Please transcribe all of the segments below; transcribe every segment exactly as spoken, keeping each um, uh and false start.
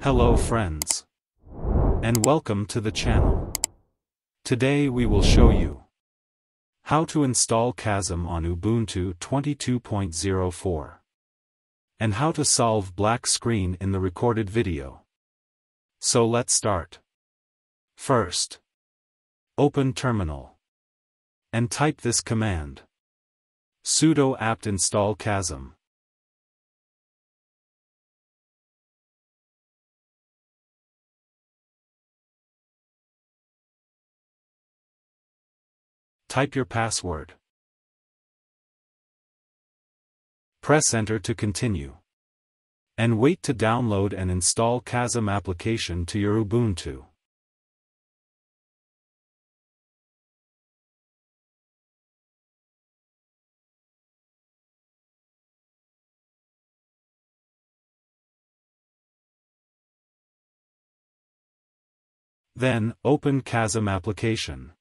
Hello friends, and welcome to the channel. Today we will show you how to install Kazam on Ubuntu twenty-two point oh four and how to solve black screen in the recorded video. So let's start. First, open terminal and type this command: sudo apt install Kazam. Type your password. Press enter to continue. And wait to download and install Kazam application to your Ubuntu. Then, open Kazam application.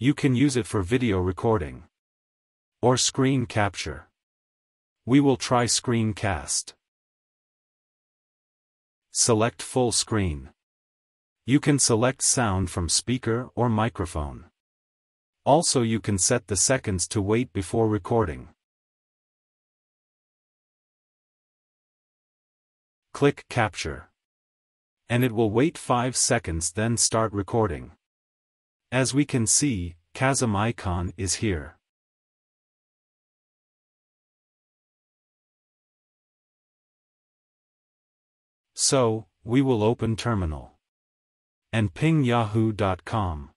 You can use it for video recording or screen capture. We will try screencast. Select full screen. You can select sound from speaker or microphone. Also, you can set the seconds to wait before recording. Click capture. And it will wait five seconds, then start recording. As we can see, Kazam icon is here. So, we will open terminal and ping yahoo dot com.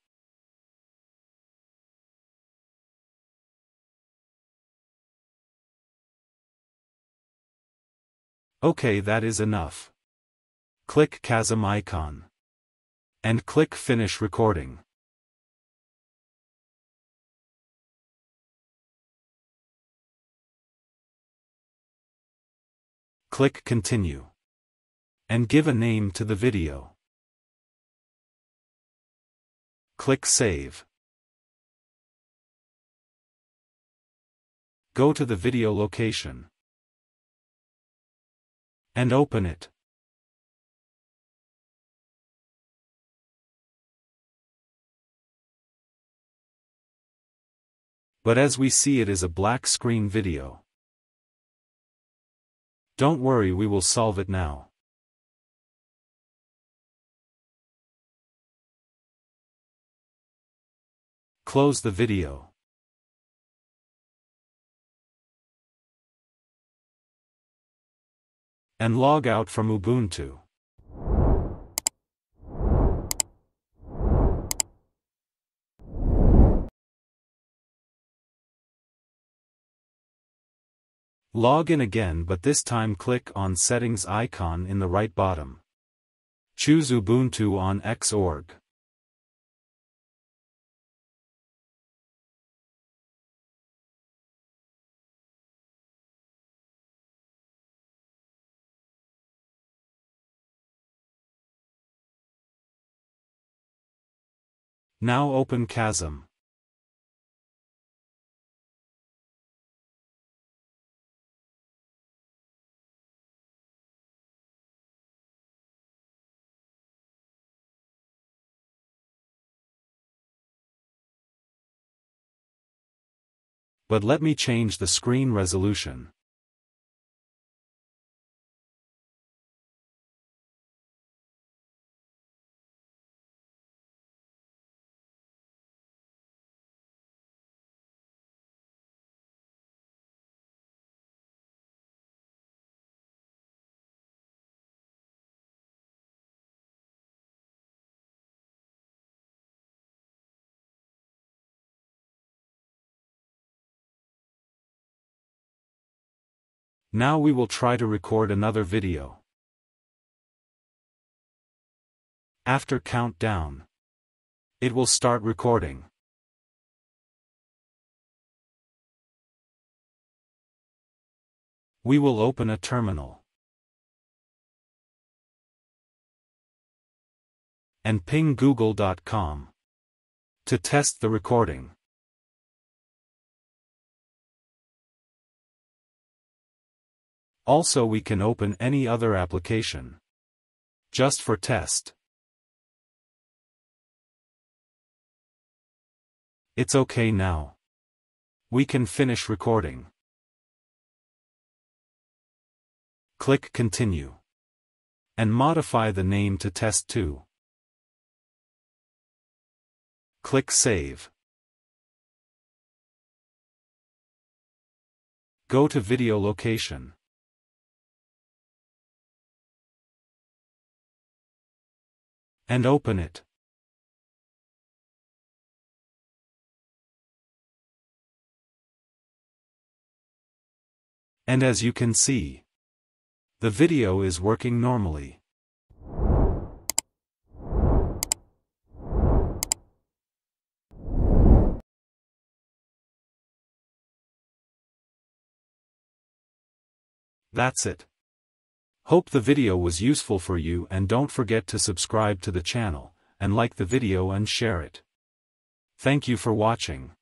Okay, that is enough. Click Kazam icon and click finish recording. Click continue and give a name to the video. Click save. Go to the video location and open it. But as we see, it is a black screen video. Don't worry, we will solve it now. Close the video. And log out from Ubuntu. Log in again, but this time click on settings icon in the right bottom. Choose Ubuntu on Xorg. Now open Kazam. But let me change the screen resolution. Now we will try to record another video. After countdown, it will start recording. We will open a terminal and ping google dot com to test the recording. Also, we can open any other application. Just for test. It's okay now. We can finish recording. Click Continue. And modify the name to test two. Click Save. Go to video location. And open it. And as you can see, the video is working normally. That's it. Hope the video was useful for you, and don't forget to subscribe to the channel, and like the video and share it. Thank you for watching.